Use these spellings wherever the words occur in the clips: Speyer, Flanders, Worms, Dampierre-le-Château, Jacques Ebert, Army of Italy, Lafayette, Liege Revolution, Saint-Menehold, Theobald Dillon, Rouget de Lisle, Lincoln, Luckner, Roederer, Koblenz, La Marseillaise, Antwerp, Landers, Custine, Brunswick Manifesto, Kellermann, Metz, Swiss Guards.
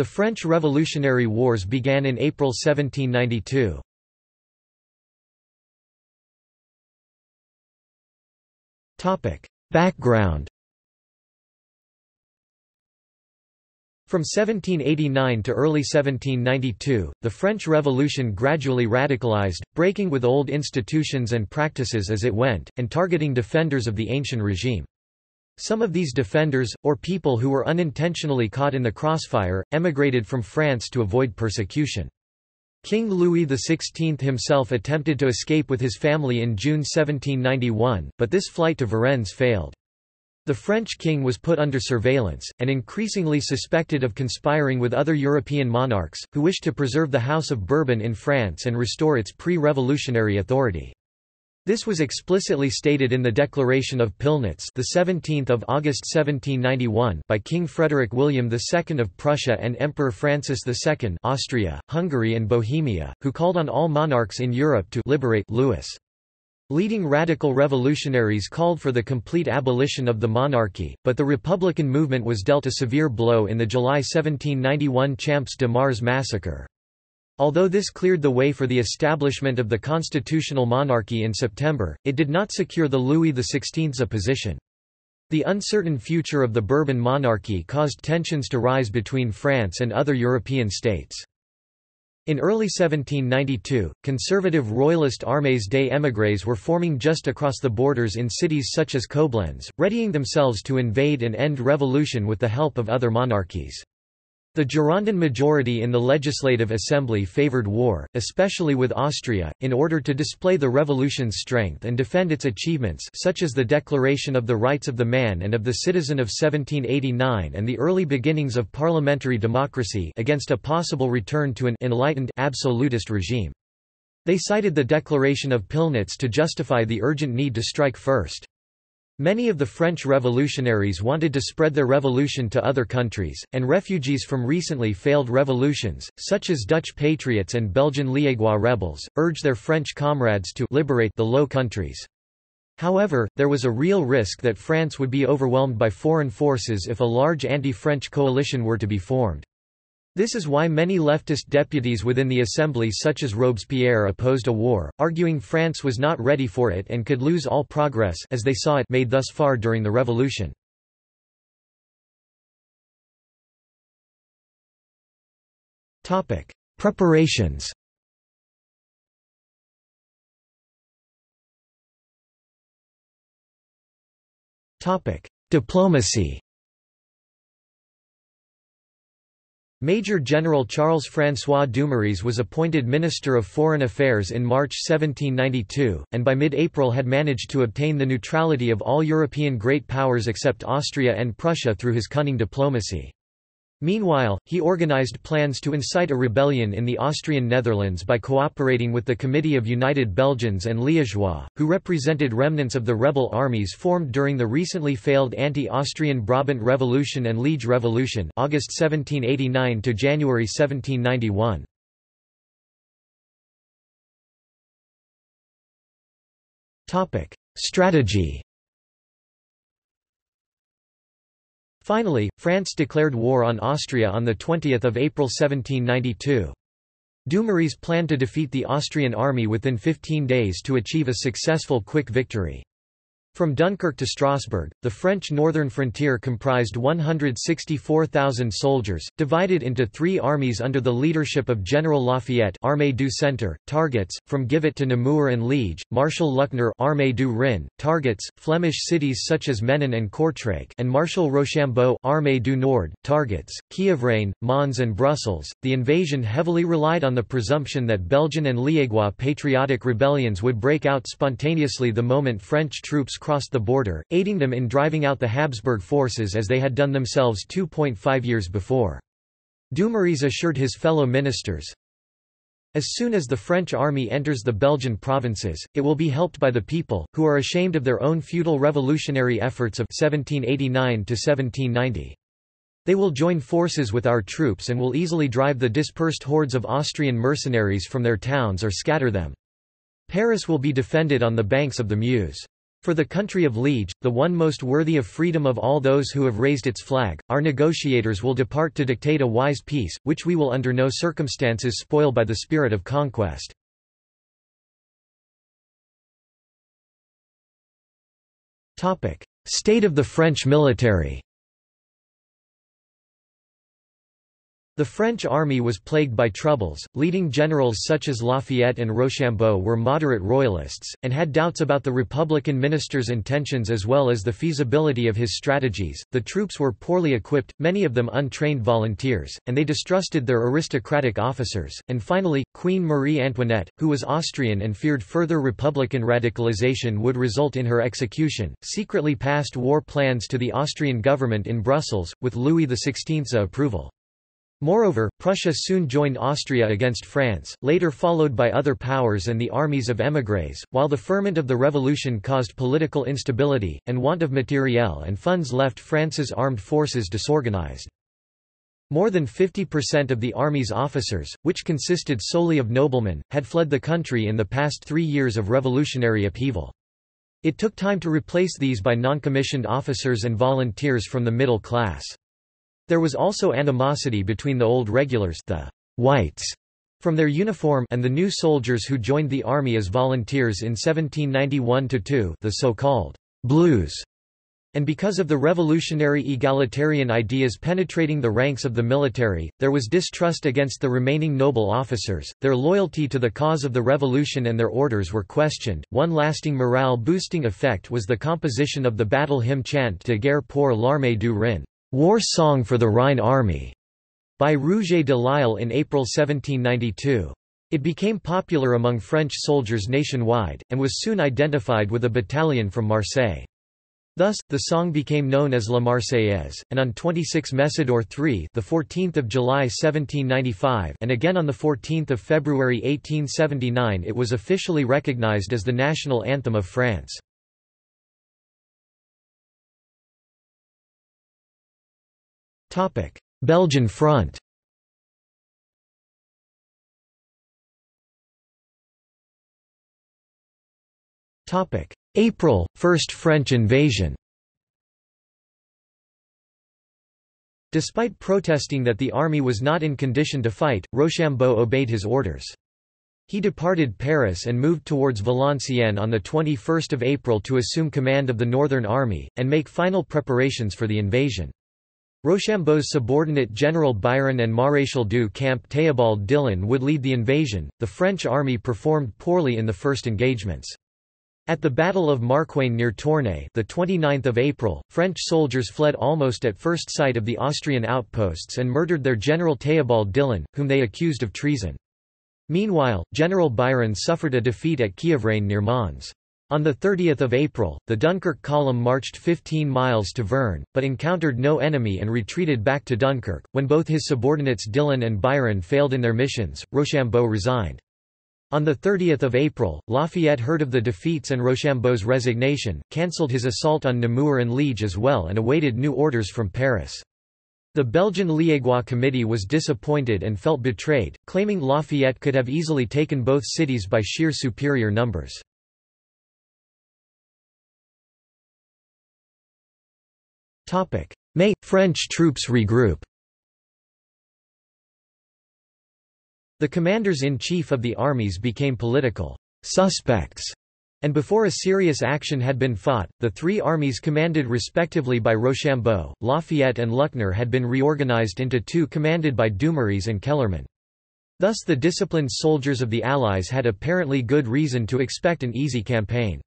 The French Revolutionary Wars began in April 1792. Background. From 1789 to early 1792, the French Revolution gradually radicalized, breaking with old institutions and practices as it went, and targeting defenders of the ancient regime. Some of these defenders, or people who were unintentionally caught in the crossfire, emigrated from France to avoid persecution. King Louis XVI himself attempted to escape with his family in June 1791, but this flight to Varennes failed. The French king was put under surveillance, and increasingly suspected of conspiring with other European monarchs, who wished to preserve the House of Bourbon in France and restore its pre-revolutionary authority. This was explicitly stated in the Declaration of Pilnitz, the 17th of August 1791, by King Frederick William II of Prussia and Emperor Francis II, Austria, Hungary, and Bohemia, who called on all monarchs in Europe to liberate Louis. Leading radical revolutionaries called for the complete abolition of the monarchy, but the Republican movement was dealt a severe blow in the July 1791 Champs-de-Mars massacre. Although this cleared the way for the establishment of the constitutional monarchy in September, it did not secure the Louis XVI's opposition. The uncertain future of the Bourbon monarchy caused tensions to rise between France and other European states. In early 1792, conservative royalist armées des émigrés were forming just across the borders in cities such as Koblenz, readying themselves to invade and end revolution with the help of other monarchies. The Girondin majority in the Legislative Assembly favored war, especially with Austria, in order to display the revolution's strength and defend its achievements such as the Declaration of the Rights of the Man and of the Citizen of 1789 and the early beginnings of parliamentary democracy against a possible return to an enlightened absolutist regime. They cited the Declaration of Pilnitz to justify the urgent need to strike first. Many of the French revolutionaries wanted to spread their revolution to other countries, and refugees from recently failed revolutions, such as Dutch patriots and Belgian Liégeois rebels, urged their French comrades to liberate the Low Countries. However, there was a real risk that France would be overwhelmed by foreign forces if a large anti-French coalition were to be formed. This is why many leftist deputies within the assembly such as Robespierre opposed a war, arguing France was not ready for it and could lose all progress as they saw it made thus far during the revolution. Topic: Preparations. Topic: Diplomacy. Major General Charles-François Dumouriez was appointed Minister of Foreign Affairs in March 1792, and by mid-April had managed to obtain the neutrality of all European great powers except Austria and Prussia through his cunning diplomacy. Meanwhile, he organized plans to incite a rebellion in the Austrian Netherlands by cooperating with the Committee of United Belgians and Liégeois, who represented remnants of the rebel armies formed during the recently failed anti-Austrian Brabant Revolution and Liege Revolution, August 1789 to January 1791. Topic: Strategy. Finally, France declared war on Austria on 20 April 1792. Dumouriez planned to defeat the Austrian army within 15 days to achieve a successful quick victory. From Dunkirk to Strasbourg, the French northern frontier comprised 164,000 soldiers, divided into three armies under the leadership of General Lafayette, Armée du Centre, targets, from Givet to Namur and Liège, Marshal Luckner, Armée du Rhin, targets, Flemish cities such as Menin and Kortrijk, and Marshal Rochambeau, Armée du Nord, targets, Kievrain, Mons and Brussels. The invasion heavily relied on the presumption that Belgian and Liégeois patriotic rebellions would break out spontaneously the moment French troops crossed the border, aiding them in driving out the Habsburg forces as they had done themselves 2.5 years before. Dumouriez assured his fellow ministers, "As soon as the French army enters the Belgian provinces, it will be helped by the people, who are ashamed of their own futile revolutionary efforts of 1789 to 1790. They will join forces with our troops and will easily drive the dispersed hordes of Austrian mercenaries from their towns or scatter them. Paris will be defended on the banks of the Meuse. For the country of Liege, the one most worthy of freedom of all those who have raised its flag, our negotiators will depart to dictate a wise peace, which we will under no circumstances spoil by the spirit of conquest. State of the French military. The French army was plagued by troubles. Leading generals such as Lafayette and Rochambeau were moderate royalists, and had doubts about the Republican minister's intentions as well as the feasibility of his strategies. The troops were poorly equipped, many of them untrained volunteers, and they distrusted their aristocratic officers. And finally, Queen Marie Antoinette, who was Austrian and feared further Republican radicalization would result in her execution, secretly passed war plans to the Austrian government in Brussels, with Louis XVI's approval. Moreover, Prussia soon joined Austria against France, later followed by other powers and the armies of émigrés. While the ferment of the revolution caused political instability, and want of materiel and funds left France's armed forces disorganized. More than 50% of the army's officers, which consisted solely of noblemen, had fled the country in the past 3 years of revolutionary upheaval. It took time to replace these by non-commissioned officers and volunteers from the middle class. There was also animosity between the old regulars, the whites, from their uniform, and the new soldiers who joined the army as volunteers in 1791–2, the so-called blues. And because of the revolutionary egalitarian ideas penetrating the ranks of the military, there was distrust against the remaining noble officers. Their loyalty to the cause of the revolution and their orders were questioned. One lasting morale-boosting effect was the composition of the battle hymn Chant de guerre pour l'armée du Rhin, War Song for the Rhine Army, by Rouget de Lisle in April 1792. It became popular among French soldiers nationwide, and was soon identified with a battalion from Marseille. Thus, the song became known as La Marseillaise, and on 26 Messidor 3 the 14th of July 1795 and again on the 14th of February 1879 it was officially recognized as the national anthem of France. Belgian front. April – First French invasion. Despite protesting that the army was not in condition to fight, Rochambeau obeyed his orders. He departed Paris and moved towards Valenciennes on 21 April to assume command of the Northern Army, and make final preparations for the invasion. Rochambeau's subordinate General Byron and Maréchal du Camp Theobald Dillon would lead the invasion. The French army performed poorly in the first engagements. At the Battle of Marcoing near Tournai, the 29th of April, French soldiers fled almost at first sight of the Austrian outposts and murdered their general Theobald Dillon, whom they accused of treason. Meanwhile, General Byron suffered a defeat at Kievrain near Mons. On 30 April, the Dunkirk column marched 15 miles to Vern, but encountered no enemy and retreated back to Dunkirk. When both his subordinates Dillon and Byron failed in their missions, Rochambeau resigned. On 30 April, Lafayette heard of the defeats and Rochambeau's resignation, cancelled his assault on Namur and Liege as well and awaited new orders from Paris. The Belgian Liégeois committee was disappointed and felt betrayed, claiming Lafayette could have easily taken both cities by sheer superior numbers. May – French troops regroup. The commanders-in-chief of the armies became political «suspects», and before a serious action had been fought, the three armies commanded respectively by Rochambeau, Lafayette and Luckner had been reorganized into two commanded by Dumouriez and Kellermann. Thus the disciplined soldiers of the Allies had apparently good reason to expect an easy campaign.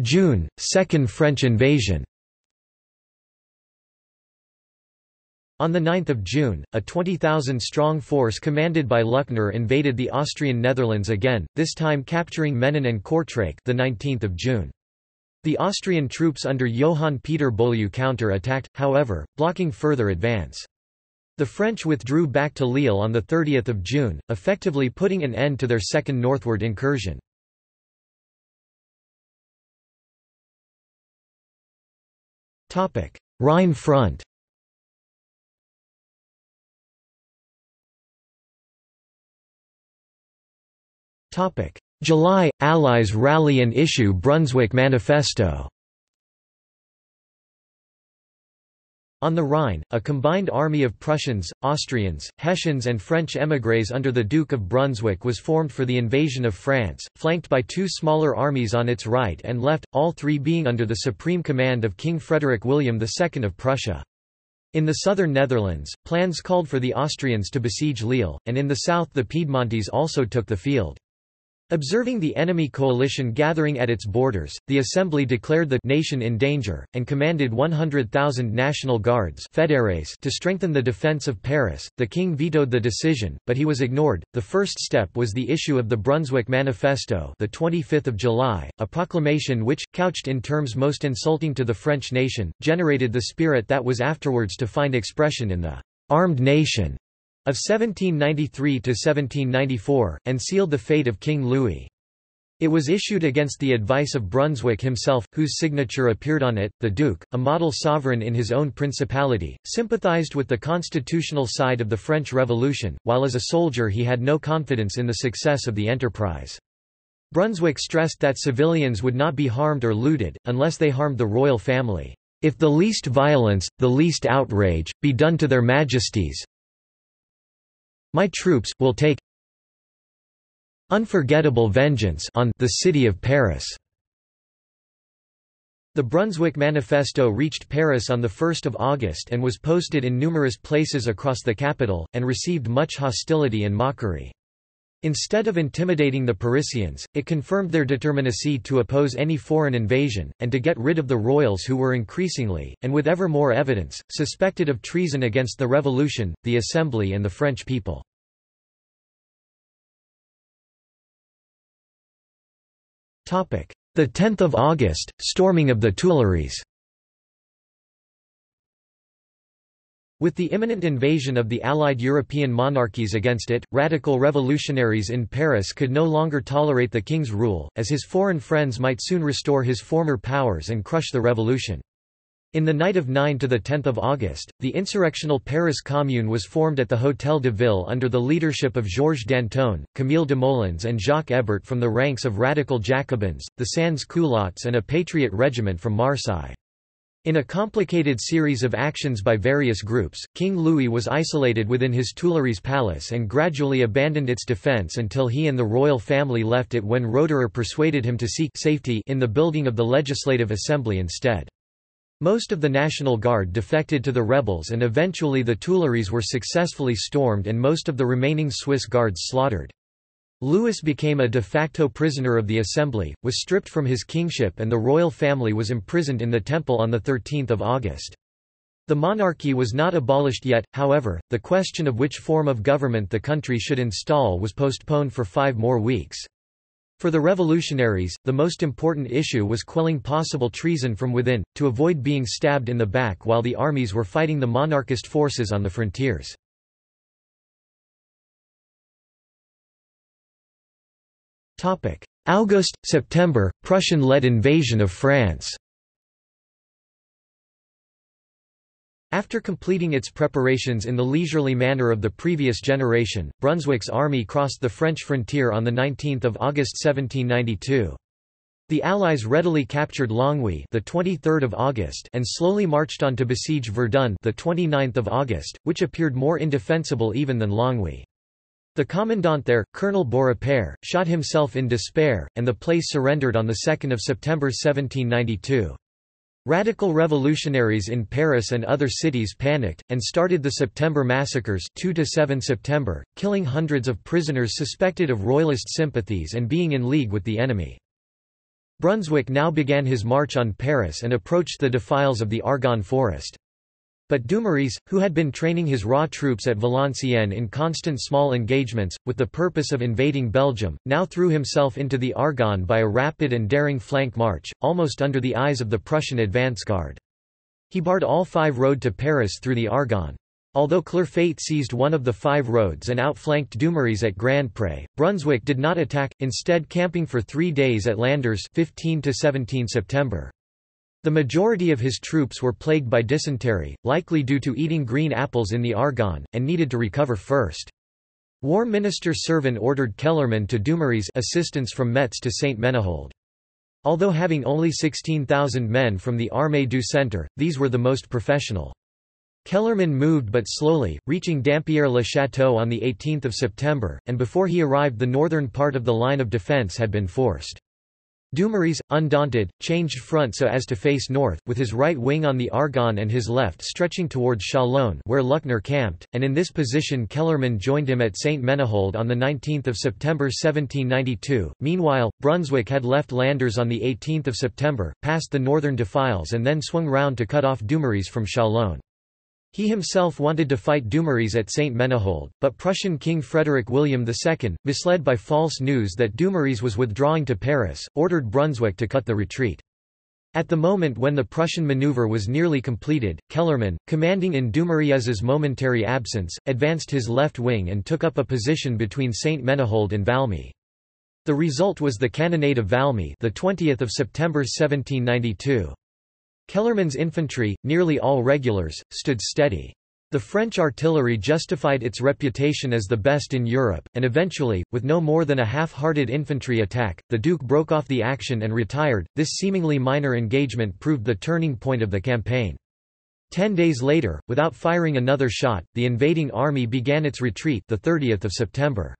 June – Second French invasion. On 9 June, a 20,000-strong force commanded by Luckner invaded the Austrian Netherlands again, this time capturing Menin and Kortrijk the 19th of June. The Austrian troops under Johann Peter Beaulieu counter-attacked, however, blocking further advance. The French withdrew back to Lille on 30 June, effectively putting an end to their second northward incursion. Rhine front. July – Allies rally and issue Brunswick Manifesto. On the Rhine, a combined army of Prussians, Austrians, Hessians and French émigrés under the Duke of Brunswick was formed for the invasion of France, flanked by two smaller armies on its right and left, all three being under the supreme command of King Frederick William II of Prussia. In the southern Netherlands, plans called for the Austrians to besiege Lille, and in the south the Piedmontese also took the field. Observing the enemy coalition gathering at its borders, the Assembly declared the nation in danger, and commanded 100,000 National Guards fédérés to strengthen the defense of Paris. The king vetoed the decision, but he was ignored. The first step was the issue of the Brunswick Manifesto, the 25th of July, a proclamation which, couched in terms most insulting to the French nation, generated the spirit that was afterwards to find expression in the armed nation of 1793–1794, and sealed the fate of King Louis. It was issued against the advice of Brunswick himself, whose signature appeared on it. The Duke, a model sovereign in his own principality, sympathized with the constitutional side of the French Revolution, while as a soldier he had no confidence in the success of the enterprise. Brunswick stressed that civilians would not be harmed or looted, unless they harmed the royal family. If the least violence, the least outrage, be done to their majesties, my troops will take unforgettable vengeance on the city of Paris. The Brunswick Manifesto reached Paris on the 1st of August and was posted in numerous places across the capital and received much hostility and mockery. Instead of intimidating the Parisians, it confirmed their determinacy to oppose any foreign invasion, and to get rid of the royals who were increasingly, and with ever more evidence, suspected of treason against the Revolution, the Assembly and the French people. The 10th of August, storming of the Tuileries. With the imminent invasion of the Allied European monarchies against it, radical revolutionaries in Paris could no longer tolerate the king's rule, as his foreign friends might soon restore his former powers and crush the revolution. In the night of 9 to 10 August, the insurrectional Paris Commune was formed at the Hôtel de Ville under the leadership of Georges Danton, Camille Desmoulins and Jacques Ebert from the ranks of radical Jacobins, the sans-culottes and a patriot regiment from Marseille. In a complicated series of actions by various groups, King Louis was isolated within his Tuileries palace and gradually abandoned its defense until he and the royal family left it when Roederer persuaded him to seek safety in the building of the Legislative Assembly instead. Most of the National Guard defected to the rebels and eventually the Tuileries were successfully stormed and most of the remaining Swiss Guards slaughtered. Louis became a de facto prisoner of the Assembly, was stripped from his kingship and the royal family was imprisoned in the Temple on 13 August. The monarchy was not abolished yet, however. The question of which form of government the country should install was postponed for 5 more weeks. For the revolutionaries, the most important issue was quelling possible treason from within, to avoid being stabbed in the back while the armies were fighting the monarchist forces on the frontiers. August–September, Prussian-led invasion of France. After completing its preparations in the leisurely manner of the previous generation, Brunswick's army crossed the French frontier on 19 August 1792. The Allies readily captured Longwy, the 23rd of August, and slowly marched on to besiege Verdun, the 29th of August, which appeared more indefensible even than Longwy. The commandant there, Colonel Beaurepaire, shot himself in despair, and the place surrendered on 2 September 1792. Radical revolutionaries in Paris and other cities panicked, and started the September massacres 2–7 September, killing hundreds of prisoners suspected of royalist sympathies and being in league with the enemy. Brunswick now began his march on Paris and approached the defiles of the Argonne forest. But Dumouriez, who had been training his raw troops at Valenciennes in constant small engagements, with the purpose of invading Belgium, now threw himself into the Argonne by a rapid and daring flank march, almost under the eyes of the Prussian advance guard. He barred all 5 roads to Paris through the Argonne. Although Clerfayt seized one of the 5 roads and outflanked Dumouriez at Grandpré, Brunswick did not attack, instead camping for 3 days at Landers 15 to 17 September. The majority of his troops were plagued by dysentery, likely due to eating green apples in the Argonne, and needed to recover first. War Minister Servin ordered Kellermann to Dumouriez assistance from Metz to Saint-Menehold. Although having only 16,000 men from the Armée du Centre, these were the most professional. Kellermann moved but slowly, reaching Dampierre-le-Château on 18 September, and before he arrived the northern part of the line of defence had been forced. Dumouriez, undaunted, changed front so as to face north, with his right wing on the Argonne and his left stretching towards Chalons where Luckner camped, and in this position Kellermann joined him at Saint-Menehold on 19 September 1792. Meanwhile, Brunswick had left Landers on 18 September, passed the northern defiles and then swung round to cut off Dumouriez from Chalons. He himself wanted to fight Dumouriez at Saint-Menehold, but Prussian King Frederick William II, misled by false news that Dumouriez was withdrawing to Paris, ordered Brunswick to cut the retreat. At the moment when the Prussian maneuver was nearly completed, Kellermann, commanding in Dumouriez's momentary absence, advanced his left wing and took up a position between Saint-Menehold and Valmy. The result was the cannonade of Valmy, the 20th of September 1792. Kellermann's infantry, nearly all regulars, stood steady. The French artillery justified its reputation as the best in Europe, and eventually, with no more than a half-hearted infantry attack, the Duke broke off the action and retired. This seemingly minor engagement proved the turning point of the campaign. 10 days later, without firing another shot, the invading army began its retreat, the 30th of September.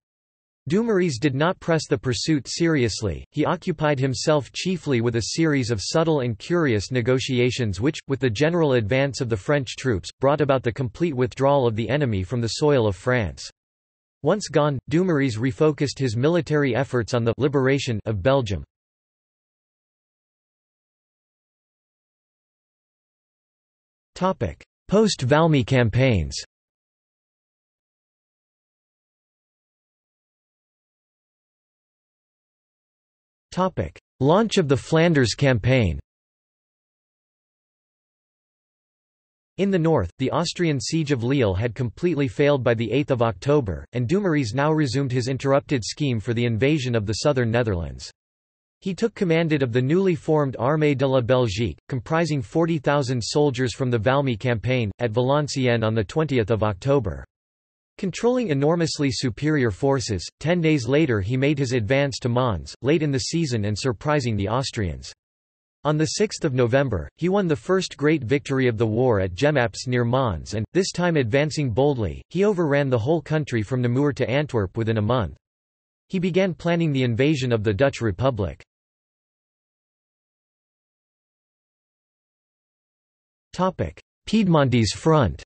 Dumouriez did not press the pursuit seriously, he occupied himself chiefly with a series of subtle and curious negotiations which, with the general advance of the French troops, brought about the complete withdrawal of the enemy from the soil of France. Once gone, Dumouriez refocused his military efforts on the «liberation» of Belgium. Post-Valmy campaigns. Launch of the Flanders Campaign. In the north, the Austrian siege of Lille had completely failed by 8 October, and Dumouriez now resumed his interrupted scheme for the invasion of the southern Netherlands. He took command of the newly formed Armée de la Belgique, comprising 40,000 soldiers from the Valmy campaign, at Valenciennes on 20 October. Controlling enormously superior forces, 10 days later he made his advance to Mons, late in the season and surprising the Austrians. On 6 November, he won the first great victory of the war at Gemaps near Mons and, this time advancing boldly, he overran the whole country from Namur to Antwerp within a month. He began planning the invasion of the Dutch Republic. Piedmontese front.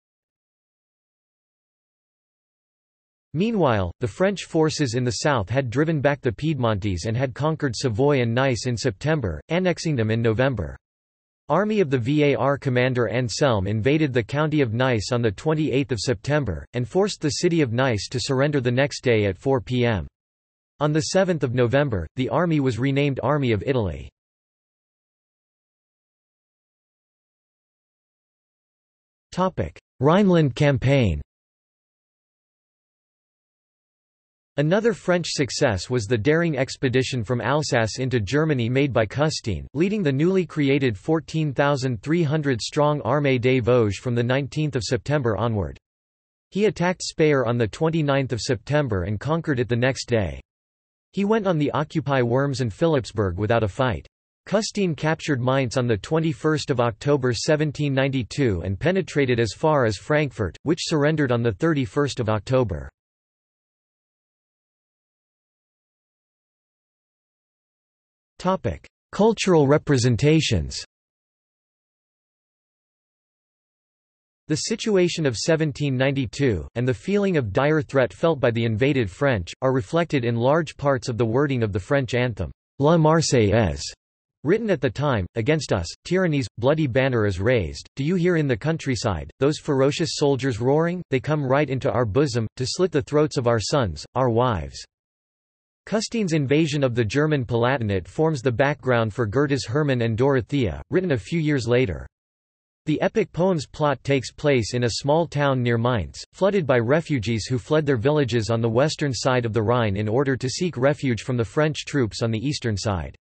Meanwhile, the French forces in the south had driven back the Piedmontese and had conquered Savoy and Nice in September, annexing them in November. Army of the VAR commander Anselme invaded the county of Nice on 28 September, and forced the city of Nice to surrender the next day at 4 p.m. On 7 November, the army was renamed Army of Italy. Rhineland campaign. Another French success was the daring expedition from Alsace into Germany made by Custine, leading the newly created 14,300-strong Armée des Vosges from 19 September onward. He attacked Speyer on 29 September and conquered it the next day. He went on the Occupy Worms and Philipsburg without a fight. Custine captured Mainz on 21 October 1792 and penetrated as far as Frankfurt, which surrendered on 31 October. Cultural representations. The situation of 1792, and the feeling of dire threat felt by the invaded French, are reflected in large parts of the wording of the French anthem, La Marseillaise, written at the time. Against us, tyranny's bloody banner is raised, do you hear in the countryside, those ferocious soldiers roaring, they come right into our bosom, to slit the throats of our sons, our wives. Custine's invasion of the German Palatinate forms the background for Goethe's Hermann and Dorothea, written a few years later. The epic poem's plot takes place in a small town near Mainz, flooded by refugees who fled their villages on the western side of the Rhine in order to seek refuge from the French troops on the eastern side.